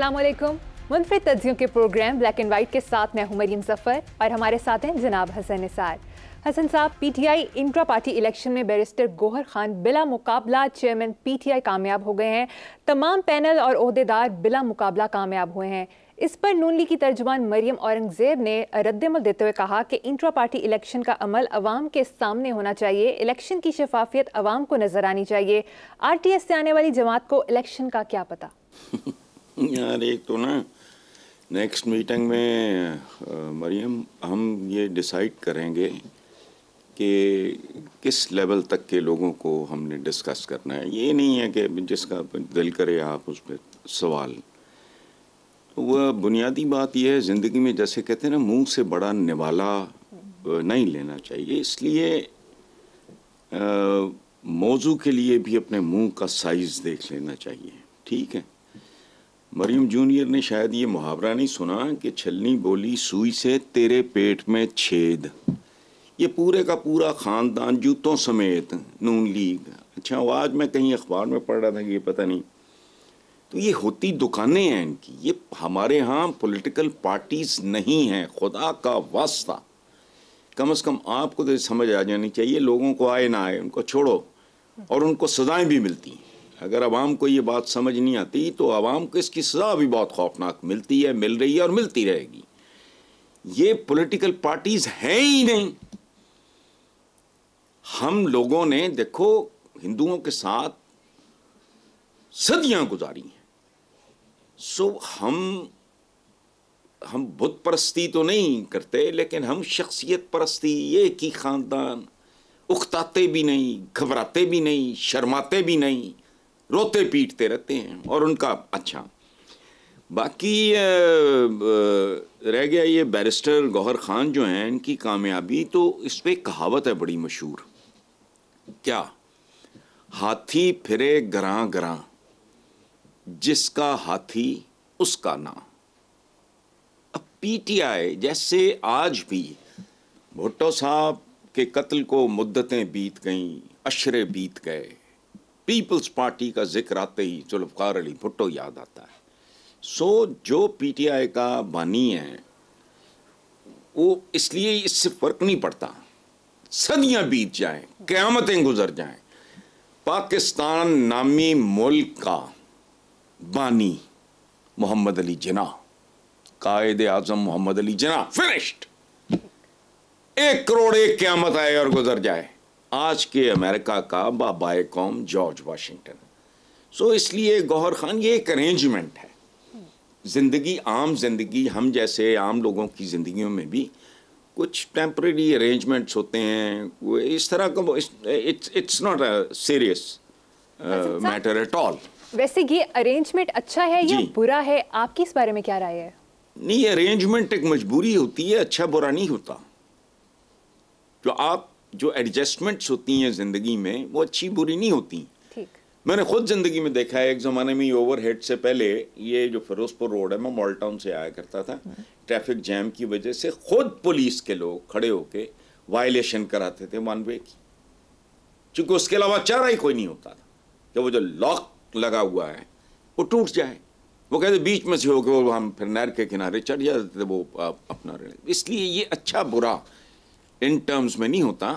अस्सलामुअलैकुम। मुनफरद तज्जियों के programme black and white के साथ मैं हूं मरियम ज़फ़र और हमारे साथ हैं जनाब हसन निसार। हसन साहब, पीटीआई इंट्रा पार्टी इलेक्शन में बैरिस्टर गोहर खान बिला मुकाबला चेयरमैन पीटीआई कामयाब हो गए हैं। तमाम पैनल और ओहदेदार बिला मुकाबला कामयाब हुए हैं। इस पर नून लीग की तर्जुमान मरियम औरंगज़ेब ने रद्दमल देते हुए कहा कि इंट्रा पार्टी इलेक्शन का अमल अवाम के सामने होना चाहिए, इलेक्शन की शफाफियत अवाम को नजर आनी चाहिए। आरटीएस से आने वाली जमात को इलेक्शन का क्या पता। यार एक तो ना नेक्स्ट मीटिंग में मरियम हम ये डिसाइड करेंगे कि किस लेवल तक के लोगों को हमने डिस्कस करना है। ये नहीं है कि जिसका दिल करे आप उस पर सवाल। तो वह बुनियादी बात यह है ज़िंदगी में, जैसे कहते हैं ना, मुंह से बड़ा निवाला नहीं लेना चाहिए। इसलिए मौजू के लिए भी अपने मुंह का साइज़ देख लेना चाहिए। ठीक है, मरियम जूनियर ने शायद ये मुहावरा नहीं सुना कि छलनी बोली सुई से तेरे पेट में छेद। ये पूरे का पूरा ख़ानदान जूतों समेत नून लीग। अच्छा, आज मैं कहीं अखबार में पढ़ रहा था कि ये पता नहीं, तो ये होती दुकानें हैं इनकी। ये हमारे यहाँ पॉलिटिकल पार्टीज़ नहीं हैं, खुदा का वास्ता। कम से कम आपको तो समझ आ जानी चाहिए, लोगों को आए ना आए उनको छोड़ो, और उनको सज़ाएँ भी मिलती हैं। अगर आवाम को ये बात समझ नहीं आती तो आवाम को इसकी सज़ा भी बहुत खौफनाक मिलती है, मिल रही है और मिलती रहेगी। ये पॉलिटिकल पार्टीज़ हैं ही नहीं। हम लोगों ने देखो हिंदुओं के साथ सदियां गुजारी हैं। सो हम बुत परस्ती तो नहीं करते, लेकिन हम शख्सियत परस्ती, ये कि ख़ानदान उकताते भी नहीं, घबराते भी नहीं, शर्माते भी नहीं, रोते पीटते रहते हैं। और उनका अच्छा बाकी रह गया ये बैरिस्टर गौहर खान जो हैं, इनकी कामयाबी तो इस पर कहावत है बड़ी मशहूर, क्या हाथी फिरे गरां गरां, जिसका हाथी उसका नाम। अब पीटीआई जैसे आज भी भुट्टो साहब के कत्ल को मुद्दतें बीत गईं, अशरे बीत गए, पीपल्स पार्टी का जिक्र आते ही जुल्फकार अली भुट्टो याद आता है। सो जो पीटीआई का बानी है वो, इसलिए इससे फ़र्क नहीं पड़ता सदियां बीत जाएं, क़यामतें गुजर जाएं, पाकिस्तान नामी मुल्क का बानी मोहम्मद अली जिन्ना, कायद आज़म मोहम्मद अली जिन्ना फिनिश्ड। 1 करोड़ एक क़यामत आए और गुजर जाए। आज के अमेरिका का बाबाए कौम जॉर्ज वाशिंगटन। सो इसलिए गौहर खान ये एक अरेंजमेंट है। ज़िंदगी, आम ज़िंदगी, हम जैसे आम लोगों की ज़िंदगियों में भी कुछ टेम्प्रेरी अरेंजमेंट्स होते हैं। इस तरह का it's not a serious matter at all. वैसे ये अरेंजमेंट अच्छा है या बुरा है, आपकी इस बारे में क्या राय है? नहीं, अरेंजमेंट एक मजबूरी होती है, अच्छा बुरा नहीं होता। जो एडजस्टमेंट्स होती हैं ज़िंदगी में, वो अच्छी बुरी नहीं होती। ठीक, मैंने खुद ज़िंदगी में देखा है। एक ज़माने में ओवरहेड से पहले ये जो फिरोजपुर रोड है, मैं मॉल टाउन से आया करता था, ट्रैफिक जैम की वजह से खुद पुलिस के लोग खड़े होके वायलेशन कराते थे वन वे की, क्योंकि उसके अलावा चारा ही कोई नहीं होता था कि वो जो लॉक लगा हुआ है वो टूट जाए। वो कहते बीच में से होकर वो हम फिर नहर के किनारे चढ़ जाते थे वो अपना। इसलिए ये अच्छा बुरा इन टर्म्स में नहीं होता।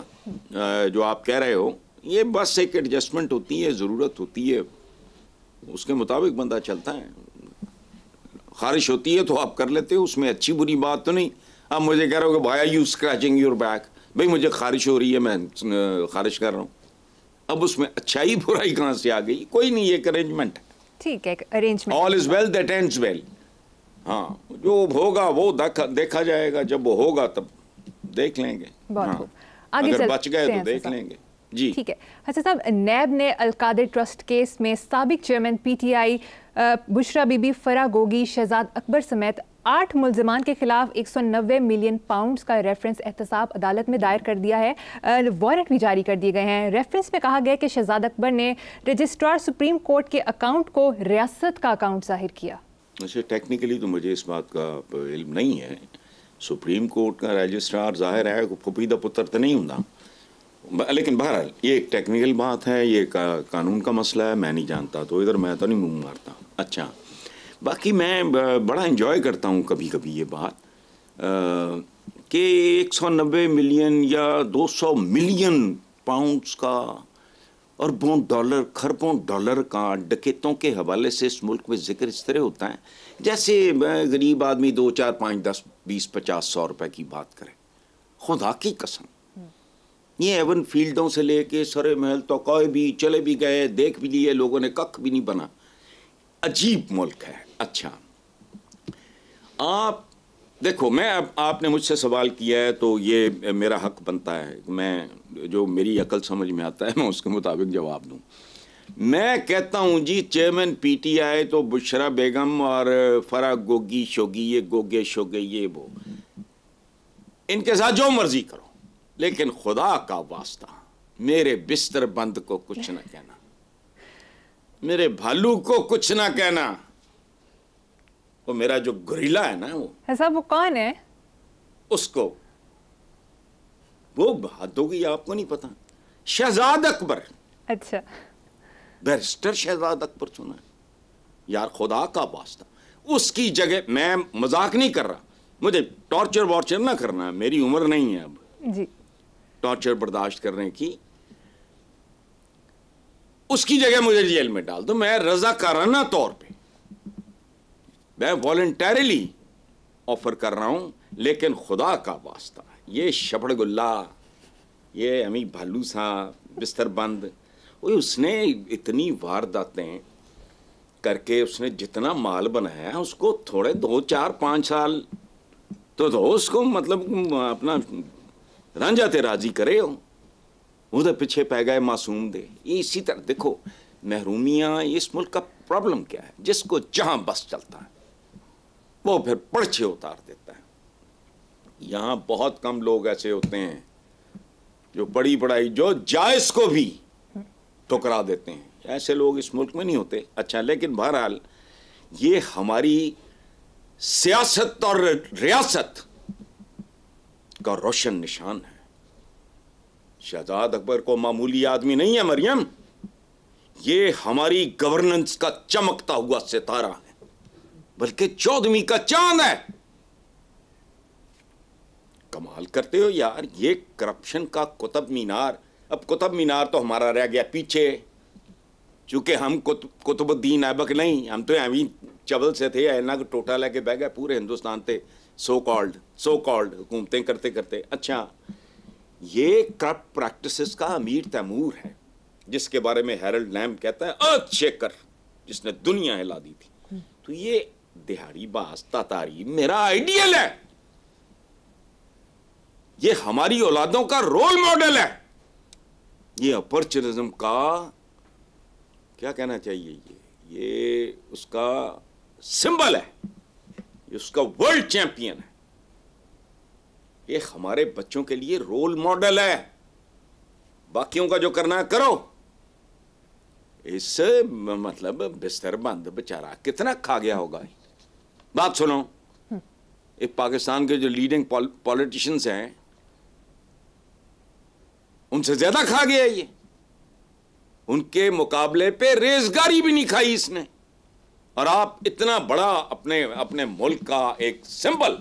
जो आप कह रहे हो ये बस एक एडजस्टमेंट होती है, ज़रूरत होती है, उसके मुताबिक बंदा चलता है। ख़ारिश होती है तो आप कर लेते हो, उसमें अच्छी बुरी बात तो नहीं। आप मुझे कह रहे हो कि भाई यू स्क्रैचिंग योर बैक, भाई मुझे ख़ारिश हो रही है, मैं ख़ारिश कर रहा हूँ। अब उसमें अच्छाई बुराई कहाँ से आ गई? कोई नहीं, एक अरेंजमेंट है। ठीक है, arrangement, all is well that ends well. हाँ, जो होगा वो देखा जाएगा, जब वो होगा तब देख लेंगे। बहुत हाँ। आगे अगर बच गए तो देख लेंगे। जी ठीक है। हसन साहब, नैब ने अलकादिर ट्रस्ट केस में साबिक चेयरमैन पीटीआई बुशरा बीबी, फरा गोगी, शहजाद अकबर समेत 8 मुलजमान के खिलाफ 190 मिलियन पाउंड्स का रेफरेंस एहतसाब अदालत में दायर कर दिया है। वारंट भी जारी कर दिए गए हैं। रेफरेंस में कहा गया कि शहजाद अकबर ने रजिस्ट्रार सुप्रीम कोर्ट के अकाउंट को रियासत का अकाउंट जाहिर किया। अच्छा, टेक्निकली तो मुझे इस बात का इल्म नहीं है। सुप्रीम कोर्ट का रजिस्ट्रार जाहिर है फुफी दा पुत्र तो नहीं होता, लेकिन बहरहाल ये एक टेक्निकल बात है, ये कानून का मसला है, मैं नहीं जानता, तो इधर मैं तो नहीं मुँह मारता। अच्छा, बाकी मैं बड़ा इन्जॉय करता हूँ कभी कभी ये बात कि 190 मिलियन या 200 मिलियन पाउंड्स का अरबों डॉलर खरबों डॉलर का डकैतों के हवाले से इस मुल्क में जिक्र इस तरह होता है जैसे गरीब आदमी 2, 4, 5, 10, 20, 50, 100 रुपए की बात करे। खुदा की कसम ये एवन फील्डों से लेके सरे महल तोकाए भी चले भी गए देख भी लिए लोगों ने कख भी नहीं बना। अजीब मुल्क है। अच्छा आप देखो मैं अब आपने मुझसे सवाल किया है तो ये मेरा हक बनता है मैं जो मेरी अकल समझ में आता है मैं उसके मुताबिक जवाब दूं। मैं कहता हूं जी चेयरमैन पीटीआई तो बुशरा बेगम और फरा गोगी शोगी ये गोगे शोगे ये वो इनके साथ जो मर्जी करो लेकिन खुदा का वास्ता मेरे बिस्तर बंद को कुछ ना कहना मेरे भालू को कुछ ना कहना। वो मेरा जो गोरिल्ला है ना वो ऐसा वो कौन है उसको वो बात होगी आपको नहीं पता। शहजाद अकबर। अच्छा बैरिस्टर शहजाद अकबर सुना है? यार खुदा का वास्ता उसकी जगह मैं मजाक नहीं कर रहा मुझे टॉर्चर वॉर्चर ना करना मेरी उम्र नहीं है अब जी टॉर्चर बर्दाश्त करने की। उसकी जगह मुझे जेल में डाल दो मैं रजाकाराना तौर पे मैं वॉलंटरीली ऑफर कर रहा हूं लेकिन खुदा का वास्ता ये शबड़गुल्ला ये अमी भालू साहब बिस्तर बंद उसने इतनी वारदातें करके उसने जितना माल बनाया उसको थोड़े 2, 4, 5 साल तो दो उसको मतलब अपना रांझा ते राजी करे हो उधर पीछे पै गए मासूम दे। इसी तरह देखो महरूमियाँ इस मुल्क का प्रॉब्लम क्या है जिसको जहाँ बस चलता है वो फिर पर्चे उतार देता है। यहाँ बहुत कम लोग ऐसे होते हैं जो बड़ी पढ़ाई जो जायज़ को भी ठुकरा देते हैं ऐसे लोग इस मुल्क में नहीं होते। अच्छा लेकिन बहरहाल ये हमारी सियासत और रियासत का रोशन निशान है। शहजाद अकबर को मामूली आदमी नहीं है मरियम ये हमारी गवर्नेंस का चमकता हुआ सितारा है बल्कि 14वीं का चांद है। कमाल करते हो यार ये करप्शन का कुतुब मीनार। अब कुतुब मीनार तो हमारा रह गया पीछे चूंकि हम कुतुबुद्दीन ऐबक नहीं हम तो अभी चबल से थे ऐना का टोटा लेके बह गए पूरे हिंदुस्तान थे सो कॉल्ड हुकूमतें करते करते। अच्छा ये करप्ट प्रैक्टिसेस का अमीर तैमूर है जिसके बारे में हेरल्ड लैम कहता है अचेकर जिसने दुनिया हिला दी थी। तो ये दिहाड़ी बाज तातारी मेरा आइडियल है ये हमारी औलादों का रोल मॉडल है ये अपॉर्चुनिज्म का क्या कहना चाहिए ये उसका सिंबल है उसका वर्ल्ड चैंपियन है ये हमारे बच्चों के लिए रोल मॉडल है। बाकियों का जो करना करो इस मतलब बिस्तर बंद बेचारा कितना खा गया होगा। बात सुनो ये पाकिस्तान के जो लीडिंग पॉलिटिशियंस हैं उनसे ज्यादा खा गया ये उनके मुकाबले पे रेजगारी भी नहीं खाई इसने और आप इतना बड़ा अपने अपने मुल्क का एक सिंबल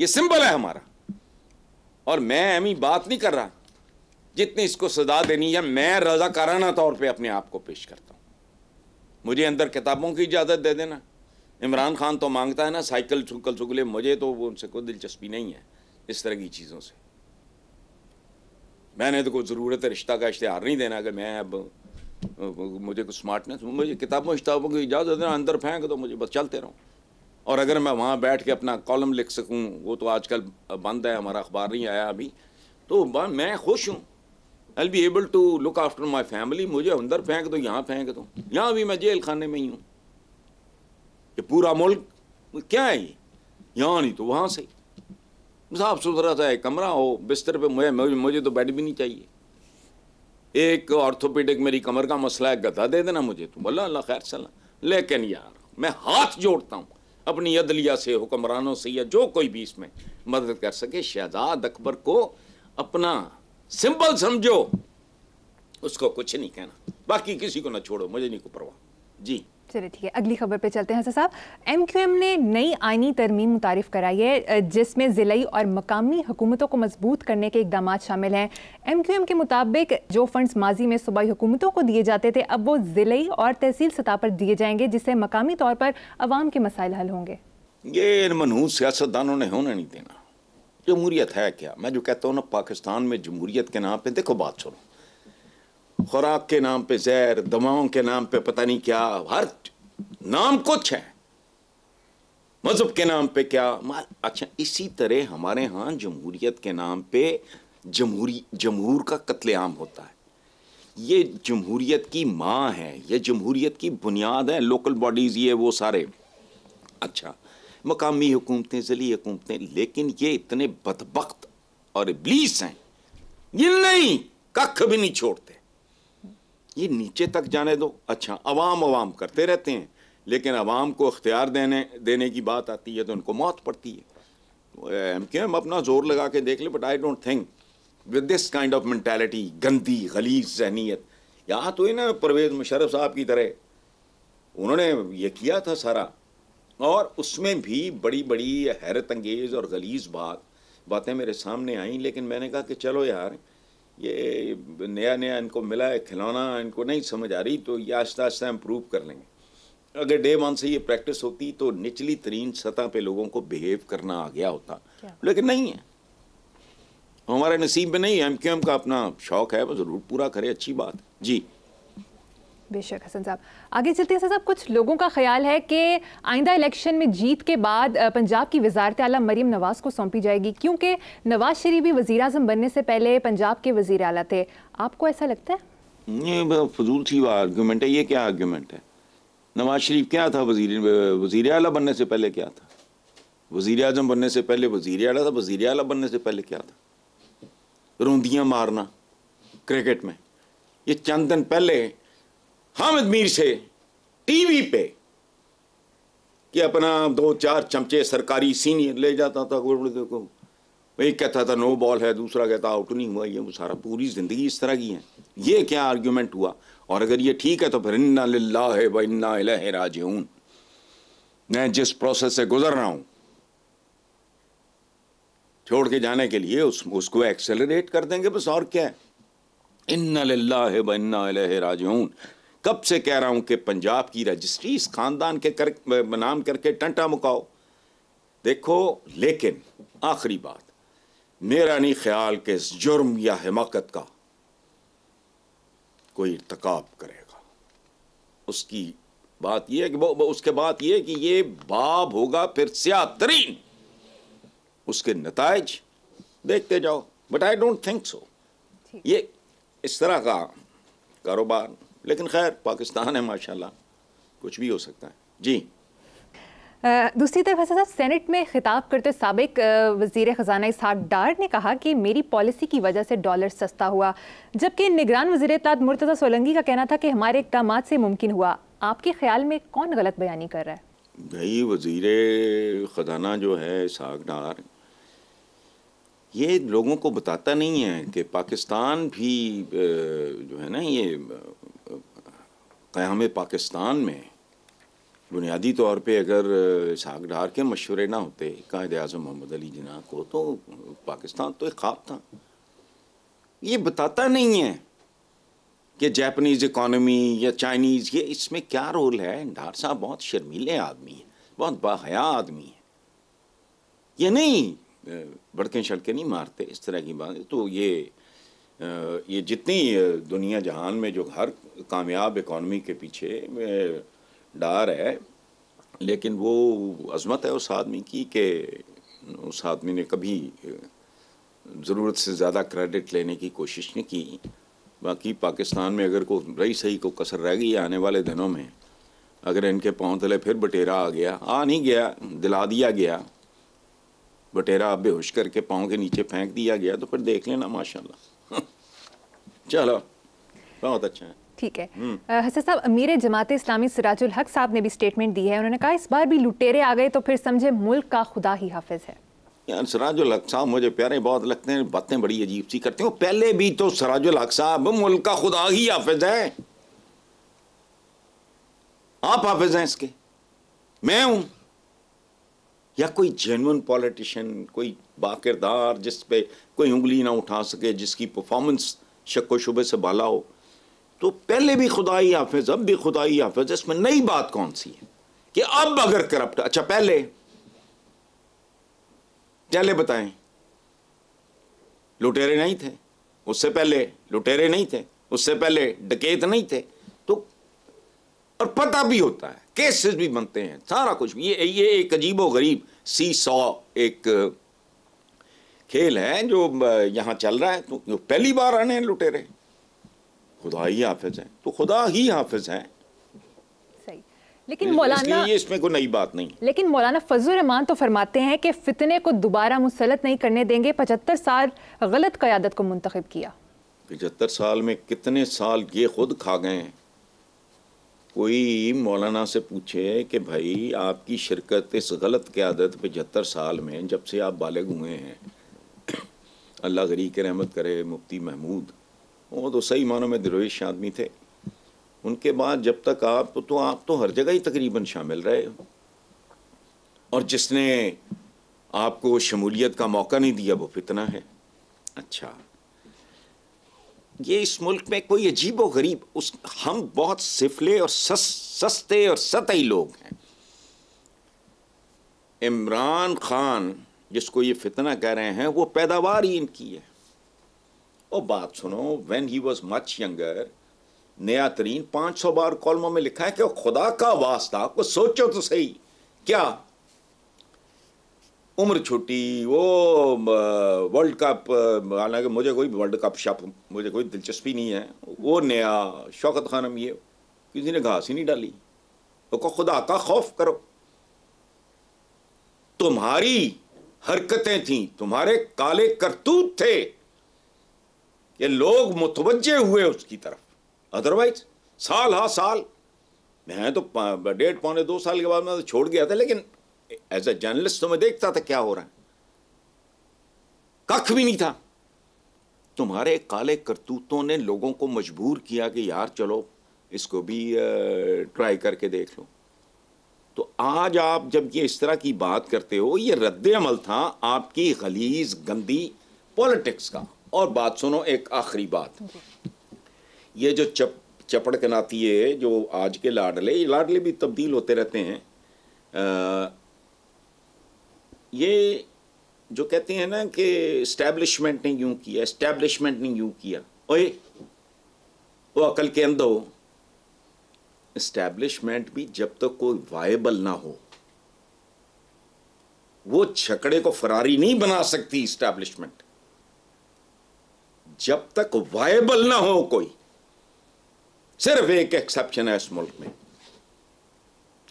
ये सिंबल है हमारा। और मैं अमी बात नहीं कर रहा जितनी इसको सजा देनी है मैं रजाकाराना तौर पे अपने आप को पेश करता हूँ। मुझे अंदर किताबों की इजाज़त दे देना इमरान खान तो मांगता है ना साइकिल चुगल चुगले मुझे तो उनसे कोई दिलचस्पी नहीं है इस तरह की चीज़ों से। मैंने तो कोई ज़रूरत रिश्ता का इश्तहार नहीं देना कि मैं अब मुझे कुछ स्मार्टनेस मुझे किताबों शताबों की इजाज़त देना अंदर फेंक तो मुझे बस चलते रहूँ। और अगर मैं वहाँ बैठ के अपना कॉलम लिख सकूँ वो तो आजकल बंद है हमारा अखबार नहीं आया अभी तो मैं खुश हूँ I be able to look after my family मुझे अंदर फेंक दो यहाँ फेंक दो यहाँ भी मैं जेल खाने में ही हूँ। ये पूरा मुल्क क्या है ये यहाँ नहीं तो वहाँ से साफ सुथरा सा कमरा हो बिस्तर पर मुझे तो बेड भी नहीं चाहिए एक ऑर्थोपेडिक मेरी कमर का मसला है गधा दे देना मुझे तुम अल्लाह अल्लाह खैर सला। लेकिन यार मैं हाथ जोड़ता हूँ अपनी अदलिया से हुक्मरानों से या जो कोई भी इसमें मदद कर सके शहजाद अकबर को अपना सिंबल समझो उसको कुछ नहीं कहना बाकी किसी को ना छोड़ो मुझे नहीं को परवाह। जी चलिए ठीक है, अगली खबर पे चलते हैं। साहब, MQM ने नई आइनी तरमीम मुतारिफ कराई है जिसमें ज़िलई और मकामी हुकूमतों को मजबूत करने के इकदाम शामिल हैं। MQM के मुताबिक जो फंड्स माजी में सूबाई हुकूमतों को दिए जाते थे, अब वो ज़िलई और तहसील सतह पर दिए जाएंगे, जिससे मकामी तौर पर आवाम के मसाइल हल होंगे। ये मनहूस सियासतदानों ने होने नहीं देना। जमहूरियत है क्या? मैं जो कहता हूँ ना, पाकिस्तान में जमहूरियत के नाम पर, देखो बात सुनो, खुराक के नाम पे जहर, दवाओं के नाम पे पता नहीं क्या, हर नाम कुछ है, मजहब के नाम पे क्या। अच्छा, इसी तरह हमारे यहाँ जमहूरियत के नाम पे जमहूर का कत्लेआम होता है। ये जमहूरियत की माँ है, ये जमहूरियत की बुनियाद है, लोकल बॉडीज़ ये वो सारे, अच्छा मकामी हुकूमतें, ज़िली हुकूमतें। लेकिन ये इतने बदबख्त और इब्लीस हैं, ये नहीं कख भी नहीं छोड़ते, ये नीचे तक जाने दो। अच्छा, अवाम अवाम करते रहते हैं, लेकिन अवाम को अख्तियार देने की बात आती है तो उनको मौत पड़ती है। MQM अपना जोर लगा के देख ले, but I don't think with this kind of mentality, गंदी गलीज जहनीत। यहाँ तो ही ना परवेज़ मुशर्रफ साहब की तरह उन्होंने ये किया था सारा, और उसमें भी बड़ी बड़ी हैरत अंगेज़ और गलीज बातें मेरे सामने आईं। लेकिन मैंने कहा कि चलो यार, ये नया नया इनको मिला है खिलौना, इनको नहीं समझ आ रही, तो ये आहिस्ता आहिस्ता इम्प्रूव कर लेंगे। अगर डे वन से ये प्रैक्टिस होती तो निचली तरीन सतह पे लोगों को बिहेव करना आ गया होता, लेकिन नहीं है, हमारे नसीब में नहीं। MQM का अपना शौक है, वो ज़रूर पूरा करे, अच्छी बात है। जी बेशक हसन साहब, आगे चलते हैं। साहब, कुछ लोगों का ख्याल है कि आइंदा इलेक्शन में जीत के बाद पंजाब की वज़ारत आला मरीम नवाज़ को सौंपी जाएगी, क्योंकि नवाज शरीफ भी वज़ीर आज़म बनने से पहले पंजाब के वज़ीर आला थे। आपको ऐसा लगता है? ये फजूल सी आर्गूमेंट है। ये क्या आर्गूमेंट है? नवाज शरीफ क्या था? वज़ीर आला बनने से पहले क्या था? वज़ीर आज़म बनने से पहले वज़ीर आला था। वज़ीर आला बनने से पहले क्या था? रोंदियाँ मारना क्रिकेट में। ये चंद दिन पहले हामिद मीर से टीवी पे कि अपना 2-4 चमचे सरकारी सीनियर ले जाता था, एक कहता था नो बॉल है, दूसरा कहता आउट नहीं हुआ। ये सारा पूरी ज़िंदगी इस तरह की है। ये क्या आर्ग्यूमेंट हुआ? और अगर ये ठीक है तो फिर इन्ना लिल्लाहि व इन्ना इलैहि राजिऊन। मैं जिस प्रोसेस से गुजर रहा हूँ छोड़ के जाने के लिए, उसको एक्सेलरेट कर देंगे बस, और क्या है? इन्ना लिल्लाहि व इन्ना इलैहि राजिऊन। कब से कह रहा हूँ कि पंजाब की रजिस्ट्री इस ख़ानदान के नाम करके टंटा मुकाओ। देखो, लेकिन आखिरी बात, मेरा नहीं ख्याल कि इस जुर्म या हिमाकत का कोई इर्तिकाब करेगा। उसकी बात यह है कि उसके बाद ये कि ये बाब होगा फिर स्याह तरीन, उसके नताइज देखते जाओ। But I don't think so, ये इस तरह का कारोबार। लेकिन खैर, पाकिस्तान है माशाल्लाह, कुछ भी हो सकता है। जी दूसरी तरफ साहब, सेनेट में खिताब करते साबिक वज़ीर ख़जाना इसहाक डार ने कहा कि मेरी पॉलिसी की वजह से डॉलर सस्ता हुआ, जबकि निगरान वज़ीर इत्तलात मुर्तज़ा सोलंगी का कहना था कि हमारे इक़दामात से मुमकिन हुआ। आपके ख्याल में कौन गलत बयानी कर रहा है? भाई, वज़ीर ख़जाना जो है इसहाक डार, ये लोगों को बताता नहीं है कि पाकिस्तान भी जो है ना, ये क़याम पाकिस्तान में बुनियादी तौर पे अगर इसहाक डार के मशवरे ना होते कायद आज़म मोहम्मद अली जिन्ना को, तो पाकिस्तान तो एक ख्वाब था। ये बताता नहीं है कि जापानीज़ इकॉनमी या चाइनीज़, ये इसमें क्या रोल है। डार साहब बहुत शर्मीले आदमी हैं, बहुत बाहया आदमी हैं। ये नहीं भड़के शड़के नहीं मारते इस तरह की बात। तो ये जितनी दुनिया जहान में जो हर कामयाब इकॉनमी के पीछे डार है, लेकिन वो अज़मत है उस आदमी की कि उस आदमी ने कभी ज़रूरत से ज़्यादा क्रेडिट लेने की कोशिश नहीं की। बाकी पाकिस्तान में अगर कोई रही सही को कसर रह गई, आने वाले दिनों में अगर इनके पाँव तले फिर बटेरा आ गया, आ नहीं गया, दिला दिया गया, बटेरा बेहोश करके पाँव के नीचे फेंक दिया गया, तो फिर देख लेना माशाल्लाह। चलो, बहुत अच्छा है। ठीक है हसन साहब, अमीर जमात-ए-इस्लामी सिराजुल हक साहब ने भी स्टेटमेंट दी है। उन्होंने कहा इस बार भी लुटेरे आ गए तो फिर समझे मुल्क का खुदा ही हाफिज है। यार, सिराजुल हक साहब मुझे प्यारे बहुत लगते हैं, बातें बड़ी अजीब सी करते हो। पहले भी तो सिराजुल हक साहब मुल्क का खुदा ही हाफिज है, आप हाफिज हैं इसके, मैं हूं, या कोई जेन्युइन पॉलिटिशियन, कोई बाकिरदार जिस पे कोई उंगली ना उठा सके, जिसकी परफॉर्मेंस शक व शुबे से बाला हो, तो पहले भी खुदाई हाफिज, अब भी खुदाई हाफिज, इसमें नई बात कौन सी है कि अब अगर करप्ट, अच्छा पहले बताएं लुटेरे नहीं थे, उससे पहले लुटेरे नहीं थे, उससे पहले डकैत नहीं थे, तो और पता भी होता है, केसेस भी बनते हैं, सारा कुछ। ये एक अजीब व गरीब सी सौ एक खेल है जो यहाँ चल रहा है। तो पहली बार आने हैं लुटेरे, खुदा ही हाफिज हैं, तो खुदा ही हाफिज हैं। लेकिन मौलाना, ये इसमें कोई नई बात नहीं। लेकिन मौलाना फजल-उर-रहमान तो फरमाते हैं कि फितने को दोबारा मुसलत नहीं करने देंगे। 75 साल गलत क़यादत को मुंतखब किया। 75 साल में कितने साल ये खुद खा गए हैं। कोई मौलाना से पूछे कि भाई आपकी शिरकत इस गलत क़यादत 75 साल में, जब से आप बालिग हुए हैं, अल्लाह गरी के रहमत करे मुफ्ती महमूद, वो तो सही मानों में दरवेश आदमी थे, उनके बाद जब तक आप तो हर जगह ही तकरीबन शामिल रहे हो, और जिसने आपको शमूलियत का मौका नहीं दिया वो फितना है। अच्छा, ये इस मुल्क में कोई अजीब व गरीब हम बहुत सिफले और सस्ते और सतही लोग हैं। इमरान खान जिसको ये फितना कह रहे हैं वो पैदावार ही इनकी है। और बात सुनो, when he was much younger, नया तरीन 500 बार कॉलमों में लिखा है कि खुदा का वास्ता को सोचो तो सही, क्या उम्र छोटी, वो वर्ल्ड कप, हालांकि मुझे कोई वर्ल्ड कप मुझे कोई दिलचस्पी नहीं है, वो नया शौकत खानम, ये किसी ने घास ही नहीं डाली, तो खुदा का खौफ करो। तुम्हारी हरकतें थीं, तुम्हारे काले करतूत थे, ये लोग मुतवज्जे हुए उसकी तरफ, अदरवाइज साल हा साल, मैं तो 1.5-2 साल के बाद मैं तो छोड़ गया था, लेकिन एज ए जर्नलिस्ट तो मैं देखता था क्या हो रहा है, कख भी नहीं था। तुम्हारे काले करतूतों ने लोगों को मजबूर किया कि यार चलो इसको भी ट्राई करके देख लो। तो आज आप जब ये इस तरह की बात करते हो, ये रद्द अमल था आपकी गलीज गंदी पॉलिटिक्स का। और बात सुनो, एक आखिरी बात, ये जो चपड़ कनाती है, जो आज के लाडले भी तब्दील होते रहते हैं, ये जो कहते हैं ना कि इस्टेब्लिशमेंट ने यूँ किया, इस्टेब्लिशमेंट ने यूँ किया, ओए वो अकल के अंदर हो। इस्टेब्लिशमेंट भी जब तक कोई वायबल ना हो, वो छकड़े को फरारी नहीं बना सकती इस्टेब्लिशमेंट, जब तक वायबल ना हो कोई। सिर्फ एक एक्सेप्शन है इस मुल्क में,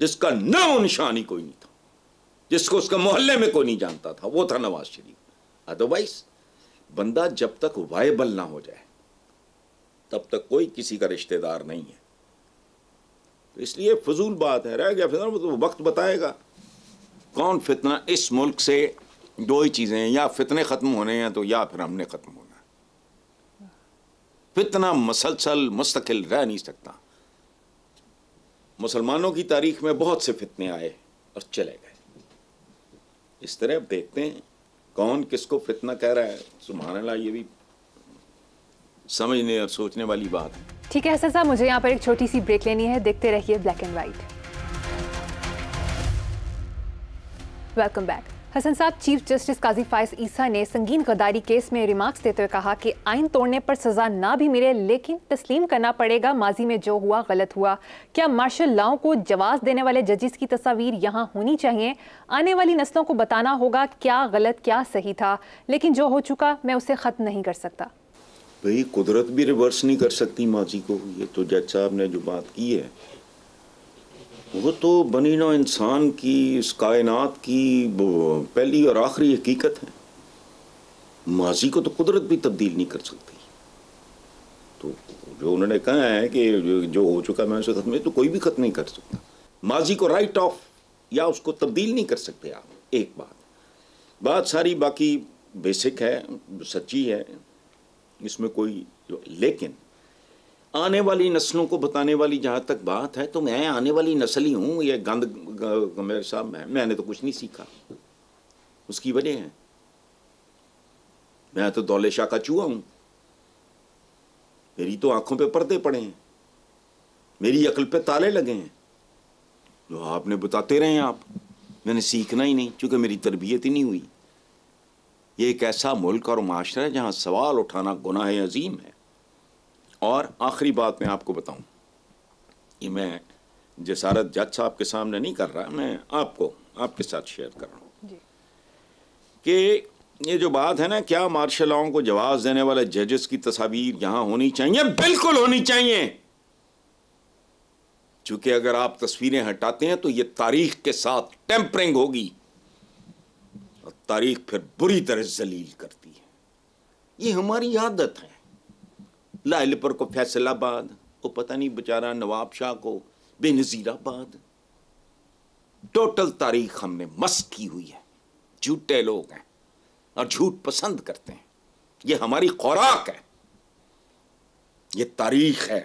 जिसका नामो निशान ही कोई नहीं था, जिसको उसका मोहल्ले में कोई नहीं जानता था, वो था नवाज शरीफ। अदरवाइज बंदा जब तक वायबल ना हो जाए तब तक कोई किसी का रिश्तेदार नहीं है। तो इसलिए फजूल बात है, रह गया फितना, तो वक्त बताएगा कौन फितना इस मुल्क से। दो ही चीज़ें, या फितने ख़त्म होने हैं तो, या फिर हमने ख़त्म होना। फितना मसलसल मुस्तकिल रह नहीं सकता। मुसलमानों की तारीख में बहुत से फितने आए और चले गए। इस तरह आप देखते हैं कौन किसको फितना कह रहा है। सुभान अल्लाह, ये भी समझने और सोचने वाली बात है। ठीक है हसन साहब, मुझे यहाँ पर एक छोटी सी ब्रेक लेनी है। देखते रहिए black and white. Welcome back. Hasan साहब, चीफ जस्टिस काजी फाइज ईसा ने संगीन गद्दारी केस में रिमार्क्स देते हुए कहा कि आइन तोड़ने पर सज़ा ना भी मिले लेकिन तस्लीम करना पड़ेगा, माजी में जो हुआ गलत हुआ। क्या मार्शल लॉ को जवाब देने वाले जजेस की तस्वीर यहां होनी चाहिए? आने वाली नस्लों को बताना होगा क्या गलत क्या सही था, लेकिन जो हो चुका मैं उसे ख़त्म नहीं कर सकता। भाई कुदरत भी रिवर्स नहीं कर सकती माजी को। ये तो जज साहब ने जो बात की है, वो तो बनी ना इंसान की, इस कायनात की पहली और आखिरी हकीकत है। माजी को तो कुदरत भी तब्दील नहीं कर सकती। तो जो उन्होंने कहा है कि जो हो चुका मैं उसे खत्म, तो कोई भी खत्म नहीं कर सकता। माजी को राइट ऑफ या उसको तब्दील नहीं कर सकते आप। एक बात सारी बाकी बेसिक है, सच्ची है, इसमें कोई, लेकिन आने वाली नस्लों को बताने वाली जहाँ तक बात है तो मैं आने वाली नस्ल ही हूँ। ये गंद मेरे साहब मैंने तो कुछ नहीं सीखा, उसकी वजह है मैं तो दौले शाह का चूहा हूँ, मेरी तो आंखों पे पर्दे पड़े हैं, मेरी अकल पे ताले लगे हैं जो आपने बताते रहे हैं आप, मैंने सीखना ही नहीं क्योंकि मेरी तरबियत ही नहीं हुई। ये एक ऐसा मुल्क और माशरा है जहाँ सवाल उठाना गुनाह अजीम है। और आखिरी बात मैं आपको बताऊं, ये मैं जसारत जज साहब के सामने नहीं कर रहा, मैं आपको आपके साथ शेयर कर रहा हूँ कि ये जो बात है ना क्या मार्शल लॉ को जवाब देने वाले जजेस की तस्वीर यहाँ होनी चाहिए, बिल्कुल होनी चाहिए। चूँकि अगर आप तस्वीरें हटाते हैं तो ये तारीख के साथ टेम्परिंग होगी और तारीख फिर बुरी तरह जलील करती है। ये हमारी आदत है। लाल पर को फैसलाबाद, वो पता नहीं बेचारा नवाब शाह को बेनज़ीराबाद, टोटल तारीख हमने मस्त की हुई है। झूठे लोग हैं और झूठ पसंद करते हैं, ये हमारी खुराक है, ये तारीख है।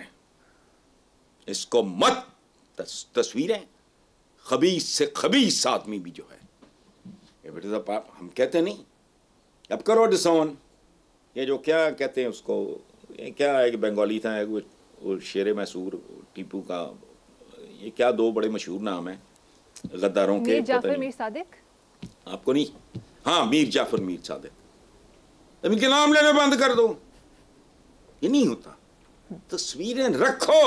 इसको मत तस्वीरें खबीस से खबीस आदमी भी जो है ये बेटे साहब आप हम कहते नहीं अब करो डिसऑन, ये जो क्या कहते हैं उसको, ये क्या है कि बंगाली था वो शेर मैसूर टीपू का, ये क्या दो बड़े मशहूर नाम हैं गद्दारों के, मीर जाफर मीर सादिक, आपको नहीं, हाँ मीर जाफर मीर सादिक, इनके नाम लेना बंद कर दो। ये नहीं होता, तस्वीरें रखो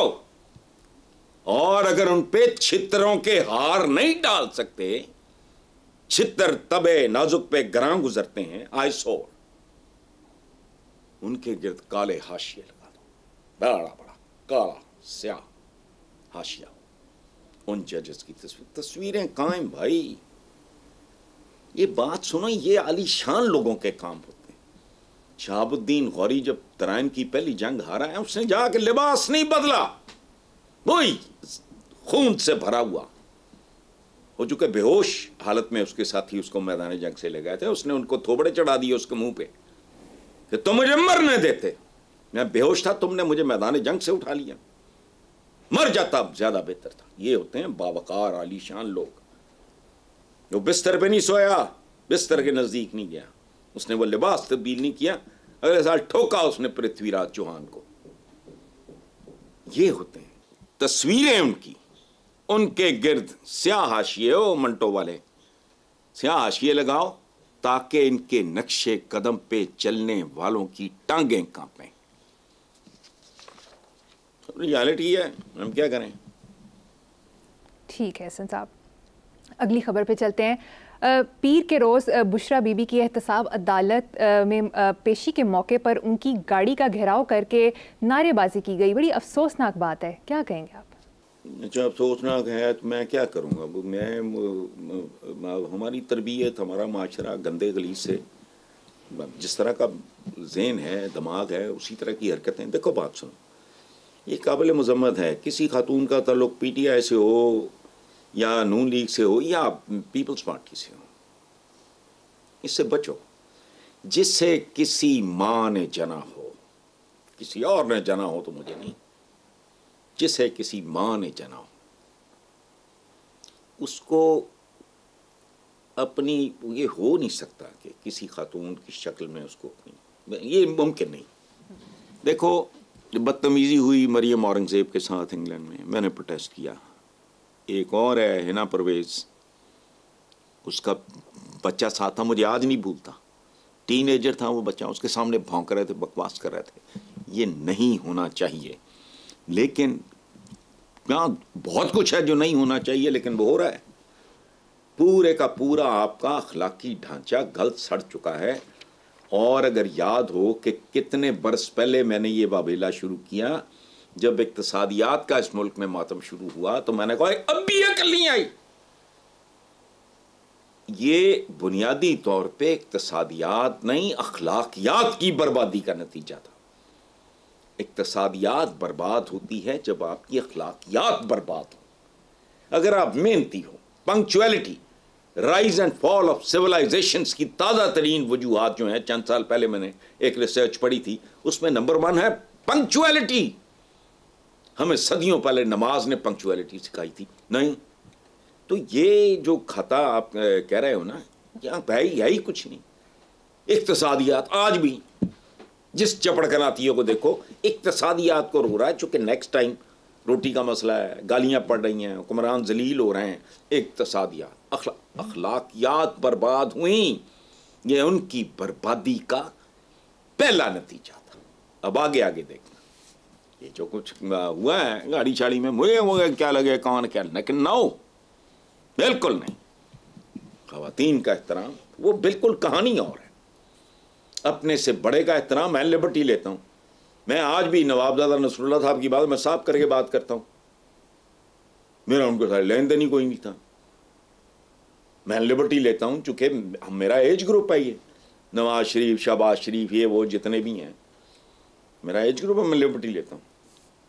और अगर उन पे छितरों के हार नहीं डाल सकते, छितर तबे नाजुक पे ग्रां गुजरते हैं आयसोर, उनके गिर्द काले हाशिए लगा दो, बड़ा बड़ा काला स्याह हाशिया उन जजेस की तस्वीरें कायम। भाई ये बात सुनो, ये आलीशान लोगों के काम होते हैं। शहाबुद्दीन गौरी जब तराइन की पहली जंग हारा है, उसने जाके लिबास नहीं बदला, वही खून से भरा हुआ हो चुके बेहोश हालत में उसके साथी उसको मैदान जंग से ले गए थे, उसने उनको थोबड़े चढ़ा दिए उसके मुंह पे कि तुम मुझे मरने देते, मैं बेहोश था, तुमने मुझे मैदान जंग से उठा लिया, मर जाता अब ज्यादा बेहतर था। ये होते हैं बावकार आलीशान लोग। जो बिस्तर पे नहीं सोया, बिस्तर के नजदीक नहीं गया, उसने वो लिबास तब्दील नहीं किया, अगले साल ठोका उसने पृथ्वीराज चौहान को। ये होते हैं तस्वीरें उनकी, उनके गिर्द स्याह हाशिए, ओ मंटो वाले स्याह हाशिए लगाओ ताकि इनके नक्शे कदम पे चलने वालों की टांगें कांपें। रियलिटी है, हम क्या करें। ठीक है हसन साहब, अगली खबर पे चलते हैं। पीर के रोज़ बुशरा बीबी की एहतसाब अदालत में पेशी के मौके पर उनकी गाड़ी का घेराव करके नारेबाजी की गई। बड़ी अफसोसनाक बात है, क्या कहेंगे आप? अच्छा, अफसोसनाक है तो मैं क्या करूँगा, मैं हमारी तरबियत, हमारा माशरा गंदे गलीज से जिस तरह का जेन है, दिमाग है, उसी तरह की हरकतें। देखो बात सुनो, ये काबिल मजम्मत है किसी खातून का ताल्लुक PTI से हो या नून लीग से हो या पीपल्स पार्टी से हो, इससे बचो। जिससे किसी माँ ने जना हो, किसी और ने जना हो तो मुझे नहीं, जिसे किसी माँ ने जना हो उसको अपनी, ये हो नहीं सकता कि किसी खातून की शक्ल में उसको अपनी, ये मुमकिन नहीं। देखो बदतमीजी हुई मरियम औरंगज़ेब के साथ इंग्लैंड में, मैंने प्रोटेस्ट किया। एक और है हिना परवेज़, उसका बच्चा साथ था, मुझे आज नहीं भूलता, टीनेजर था वो बच्चा, उसके सामने भौंक रहे थे, बकवास कर रहे थे। ये नहीं होना चाहिए, लेकिन यहाँ बहुत कुछ है जो नहीं होना चाहिए, लेकिन वो हो रहा है। पूरे का पूरा आपका अखलाकी ढांचा गलत सड़ चुका है। और अगर याद हो कि कितने बरस पहले मैंने ये वावेला शुरू किया, जब इक्तिसादियात का इस मुल्क में मातम शुरू हुआ, तो मैंने कहा अब भी अकल नहीं आई। ये बुनियादी तौर पे इक्तिसादियात नहीं, अखलाकियात की बर्बादी का नतीजा था। इक्तिसादियात बर्बाद होती है जब आपकी अखलाकियात बर्बाद हो। अगर आप मेहनती हो, punctuality, rise and fall of civilizations की ताज़ा तरीन वजूहात जो हैं, चंद साल पहले मैंने एक रिसर्च पढ़ी थी, उसमें नंबर 1 है पंक्चुअलिटी। हमें सदियों पहले नमाज ने पंक्चुअलिटी सिखाई थी। नहीं तो ये जो खता आप कह रहे हो ना, यहाँ भाई है ही कुछ नहीं। इक्तसादियात आज भी जिस चपड़कनातियों को देखो इक्तसादियात को रो रहा है, चूँकि नेक्स्ट टाइम रोटी का मसला है, गालियाँ पड़ रही हैं, हुक्मरान जलील हो रहे हैं, इक्तसादियात अखलाकियात बर्बाद हुई। ये उनकी बर्बादी का पहला नतीजा था। अब आगे आगे देखना ये जो कुछ हुआ है गाड़ी छाड़ी में, मुझे क्या लगे कान क्या, लेकिन ना हो बिल्कुल नहीं। ख़वातीन का एहतराम वो बिल्कुल कहानी और है। अपने से बड़े का एहतराम, मैं लिबर्टी लेता हूँ। मैं आज भी नवाबजादा नसरुल्ला साहब की बात मैं साफ करके बात करता हूँ, मेरा उनके साथ लेन देन ही कोई नहीं था। मैं लिबर्टी लेता हूँ चूँकि मेरा एज ग्रुप है ये, नवाज शरीफ, शहबाज शरीफ, ये वो जितने भी हैं, मेरा एज ग्रुप है, मैं लिबर्टी लेता हूँ।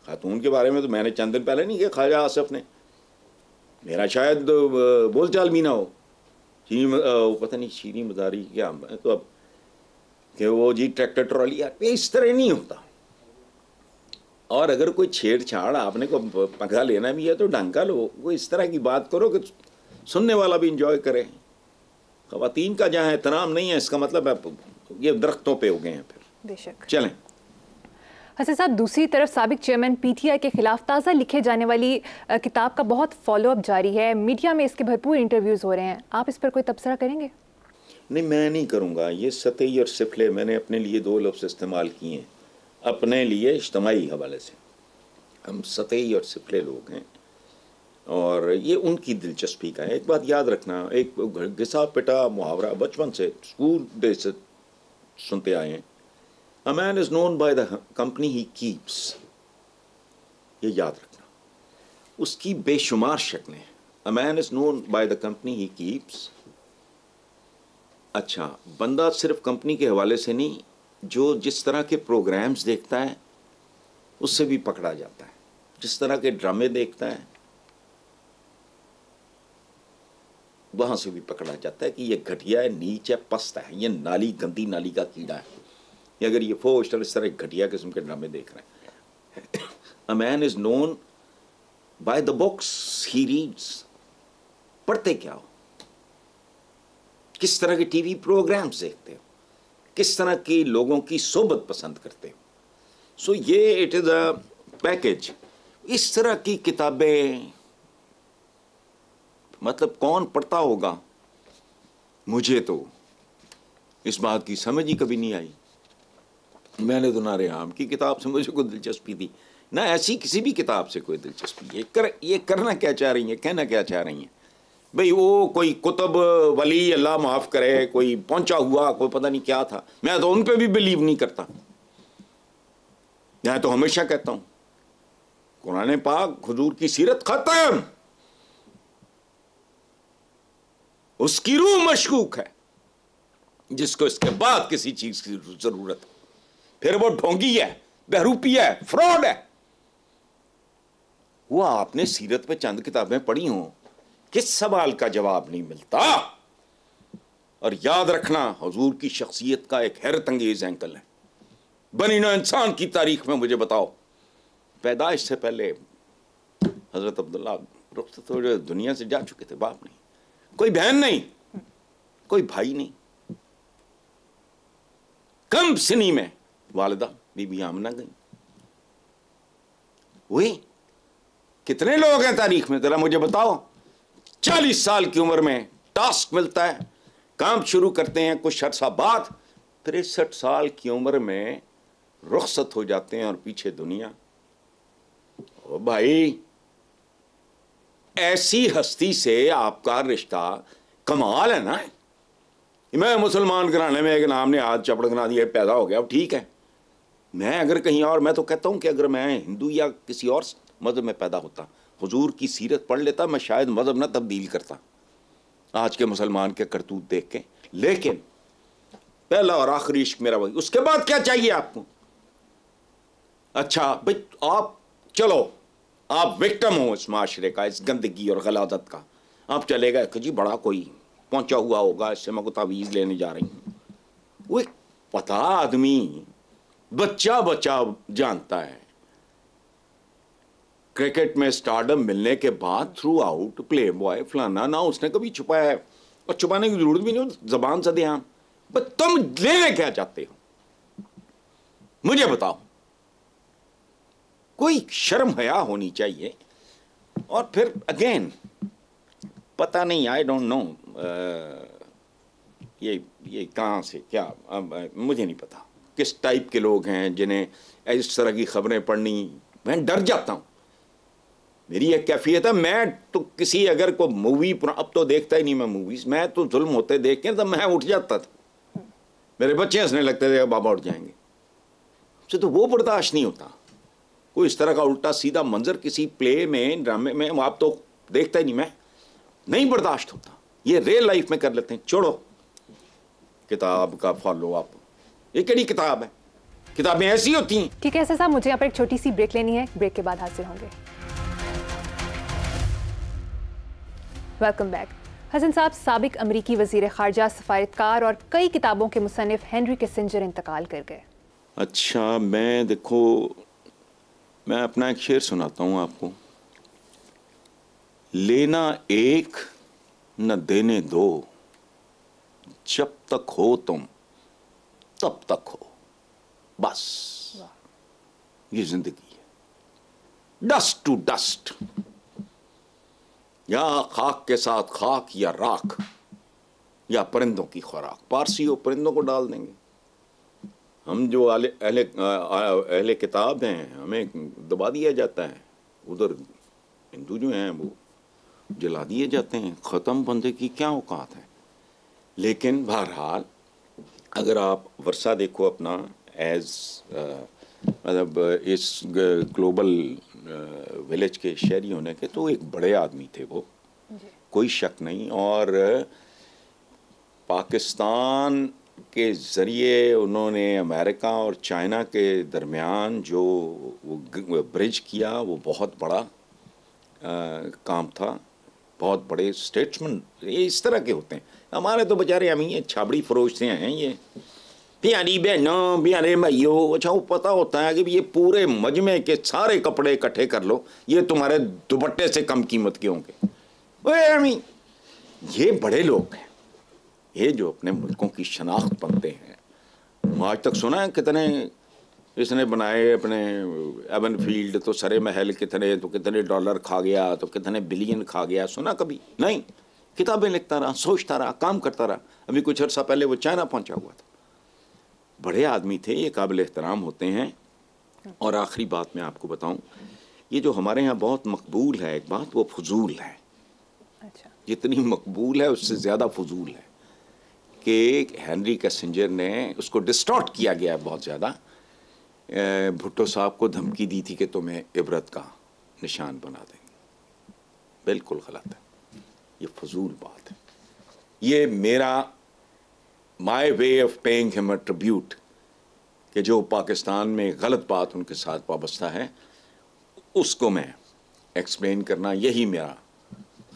खातून के बारे में तो मैंने चंद दिन पहले नहीं किया, ख्वाजा आसिफ ने, मेरा शायद बोलचाल भी ना हो। पता नहीं शीरी मजारी क्या, तो अब कि वो जी ट्रैक्टर ट्रॉली, ये इस तरह नहीं होता। और अगर कोई छेड़छाड़ आपने को पंखा लेना भी है तो ढंग का लो, कोई इस तरह की बात करो कि सुनने वाला भी इंजॉय करे। खवातीन का जहाँ एहतराम नहीं है, इसका मतलब आप ये दरख्तों पे हो गए हैं फिर। बेशक चलें हसन साहब, दूसरी तरफ साबिक चेयरमैन पीटीआई के खिलाफ ताज़ा लिखे जाने वाली किताब का बहुत फॉलोअप जारी है, मीडिया में इसके भरपूर इंटरव्यूज़ हो रहे हैं, आप इस पर कोई तबसरा करेंगे? नहीं, मैं नहीं करूँगा। ये सतही और सिफले, मैंने अपने लिए दो लफ्ज़ इस्तेमाल किए हैं, अपने लिए इज्तमाही हवाले से। हम सतही और सिफले लोग हैं और ये उनकी दिलचस्पी का है। एक बात याद रखना, एक घिसा पिटा मुहावरा बचपन से स्कूल डे से सुनते आए हैं, A man is known by the company he keeps। ये याद रखना, उसकी बेशुमार शक्लें हैं। A man is known by the company he keeps। अच्छा, बंदा सिर्फ कंपनी के हवाले से नहीं, जो जिस तरह के प्रोग्राम्स देखता है उससे भी पकड़ा जाता है, जिस तरह के ड्रामे देखता है वहाँ से भी पकड़ा जाता है कि ये घटिया है, नीच है, पस्त है, ये नाली, गंदी नाली का कीड़ा है। या अगर ये फोस्ट और इस तरह घटिया किस्म के ड्रामे देख रहे हैं। A man is known by the books he reads. पढ़ते क्या हो, किस तरह के टीवी प्रोग्राम्स देखते हो, किस तरह के लोगों की सोबत पसंद करते हो। सो ये इट इज़ अ पैकेज। इस तरह की किताबें मतलब कौन पढ़ता होगा, मुझे तो इस बात की समझ ही कभी नहीं आई। मैंने तो ना रेहाम की किताब से मुझे कोई दिलचस्पी थी, ना ऐसी किसी भी किताब से कोई दिलचस्पी। ये करना क्या चाह रही हैं, कहना क्या चाह रही हैं भाई? वो कोई कुतुब वली, अल्लाह माफ़ करे, कोई पहुंचा हुआ, कोई पता नहीं क्या था। मैं तो उन पे भी बिलीव नहीं करता। मैं तो हमेशा कहता हूँ कुरान पाक, हुजूर की सीरत खत्म, उसकी रूह मशकूक है जिसको इसके बाद किसी चीज़ की ज़रूरत है। फिर वो ढोंगी है, बहरूपी है, फ्रॉड है। वो आपने सीरत पे चंद किताबें पढ़ी हों, किस सवाल का जवाब नहीं मिलता। और याद रखना, हुजूर की शख्सियत का एक हैरत अंगेज एंकल है। बनी ना इंसान की तारीख में मुझे बताओ, पैदाइश से पहले हजरत अब्दुल्ला रुखसत हो दुनिया से जा चुके थे, बाप नहीं, कोई बहन नहीं, कोई भाई नहीं। कम सिनी में वालिदा बीबी आमना गई। वही कितने लोग हैं तारीख में, जरा मुझे बताओ। 40 साल की उम्र में टास्क मिलता है, काम शुरू करते हैं, कुछ अर्सा बाद 63 साल की उम्र में रुखसत हो जाते हैं और पीछे दुनिया। ओ भाई, ऐसी हस्ती से आपका रिश्ता कमाल है ना। मैं मुसलमान घराने में एक नाम ने आज चपड़कना दिया, पैदा हो गया, अब ठीक है। मैं अगर कहीं और, मैं तो कहता हूँ कि अगर मैं हिंदू या किसी और मज़हब में पैदा होता, हुजूर की सीरत पढ़ लेता, मैं शायद मज़हब ना तब्दील करता आज के मुसलमान के करतूत देख के। लेकिन पहला और आखिरी इश्क मेरा वही, उसके बाद क्या चाहिए आपको? अच्छा भाई, आप चलो, आप विक्टिम हो इस माशरे का, इस गंदगी और गलाजत का। आप चले गए कि जी बड़ा कोई पहुँचा हुआ होगा, इससे मैं को तावीज़ लेने जा रही हूँ। वो एक पता आदमी बच्चा बच्चा जानता है क्रिकेट में स्टारडम मिलने के बाद थ्रू आउट प्ले बॉय फलाना ना उसने कभी छुपाया है, और छुपाने की जरूरत भी नहीं, जबान से ध्यान। बस तुम लेने क्या चाहते हो मुझे बताओ, कोई शर्म हया होनी चाहिए। और फिर अगेन पता नहीं, आई डोंट नो ये कहाँ से क्या, मुझे नहीं पता किस टाइप के लोग हैं जिन्हें इस तरह की खबरें पढ़नी, मैं डर जाता हूँ। मेरी एक कैफियत है, मैं तो किसी अगर को मूवी, अब तो देखता ही नहीं मैं मूवीज, मैं तो जुल्म होते देख के तो मैं उठ जाता था, मेरे बच्चे हंसने लगते थे बाबा उठ जाएंगे, मुझे तो वो बर्दाश्त नहीं होता। कोई इस तरह का उल्टा सीधा मंजर किसी प्ले में, ड्रामे में, आप तो देखता ही नहीं, मैं नहीं बर्दाश्त होता। ये रियल लाइफ में कर लेते हैं, छोड़ो किताब का फॉलो अप, ये कितनी किताब है, किताबें ऐसी होती हैं। ठीक है साहब, मुझे यहाँ पर एक छोटी सी ब्रेक लेनी है, ब्रेक के बाद हाजिर होंगे। Welcome back. हसन साहब, साबिक अमरीकी वजीर खारजा, सफारतकार और कई किताबों के मुसन्निफ हेनरी किसिंजर इंतकाल कर गए। अच्छा, मैं देखो मैं अपना एक शेर सुनाता हूँ आपको। लेना एक न देने दो, जब तक हो तुम तब तक हो, बस ये जिंदगी है। डस्ट टू डस्ट, या खाक के साथ खाक, या राख, या परिंदों की खुराक। पारसी हो, परिंदों को डाल देंगे। हम जो अहले किताब हैं, हमें दबा दिया जाता है, उधर हिंदू जो हैं वो जला दिए जाते हैं। ख़त्म बंदे की क्या औकात है। लेकिन बहरहाल अगर आप वर्षा देखो अपना, एज मतलब इस ग्लोबल विलेज के शहरी होने के, तो एक बड़े आदमी थे वो, कोई शक नहीं। और पाकिस्तान के ज़रिए उन्होंने अमेरिका और चाइना के दरमियान जो वो ब्रिज किया, वो बहुत बड़ा काम था। बहुत बड़े स्टेट्समैन ये इस तरह के होते हैं। हमारे तो बेचारे हम ये छाबड़ी फरोशते हैं, ये प्यारी बहनों प्यारे भाइयों। अच्छा, वो पता होता है कि ये पूरे मजमे के सारे कपड़े इकट्ठे कर लो, ये तुम्हारे दुपट्टे से कम कीमत के होंगे। ये बड़े लोग हैं, ये जो अपने मुल्कों की शनाख्त बनते हैं। आज तक सुना है कितने इसने बनाए अपने एवन फील्ड, तो सरे महल कितने, तो कितने डॉलर खा गया, तो कितने बिलियन खा गया, सुना कभी नहीं। किताबें लिखता रहा, सोचता रहा, काम करता रहा। अभी कुछ अर्सा पहले वो चाइना पहुंचा हुआ था। बड़े आदमी थे ये, काबिल एहतराम होते हैं। और आखिरी बात मैं आपको बताऊँ, ये जो हमारे यहाँ बहुत मकबूल है एक बात, वो फजूल है। जितनी मकबूल है उससे ज़्यादा फजूल है। कि हेनरी किसिंजर ने उसको डिस्टॉर्ट किया गया है बहुत ज़्यादा। भुट्टो साहब को धमकी दी थी कि तुम्हें इबरत का निशान बना देंगे, बिल्कुल गलत है, ये फजूल बात है। ये मेरा my way of paying him a tribute, कि जो पाकिस्तान में गलत बात उनके साथ वाबस्ता है उसको मैं एक्सप्लेन करना, यही मेरा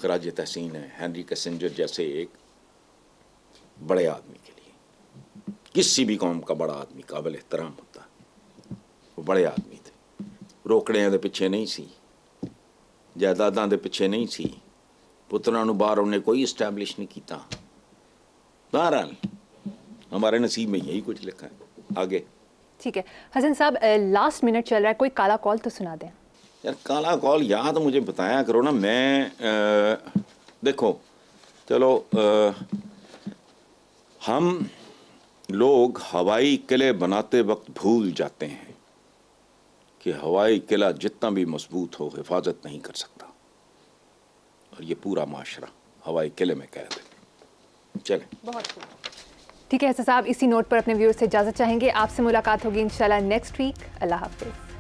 खराज तहसीन है हेनरी किसिंजर जैसे एक बड़े आदमी के लिए। किसी भी कौम का बड़ा आदमी काबिल एहतराम होता है। वो बड़े आदमी थे, रोकड़ियां दे पिछे नहीं सी, जायदादां दे पिछे नहीं सी, पुत्रां नूं बाहर उन्हें कोई इस्टैबलिश नहीं किया। बहरहाल हमारे नसीब में यही कुछ लिखा है। आगे ठीक है हसन साहब, लास्ट मिनट चल रहा है, कोई काला कॉल तो सुना दें यार। काला कॉल याद मुझे बताया करो ना, मैं देखो चलो हम लोग हवाई किले बनाते वक्त भूल जाते हैं कि हवाई किला जितना भी मजबूत हो हिफाजत नहीं कर सकता, और ये पूरा माशरा हवाई किले में कैद है। चलें, बहुत ठीक है साहब, इसी नोट पर अपने व्यूअर्स से इजाज़त चाहेंगे। आपसे मुलाकात होगी इंशाल्लाह नेक्स्ट वीक। अल्लाह हाफिज़।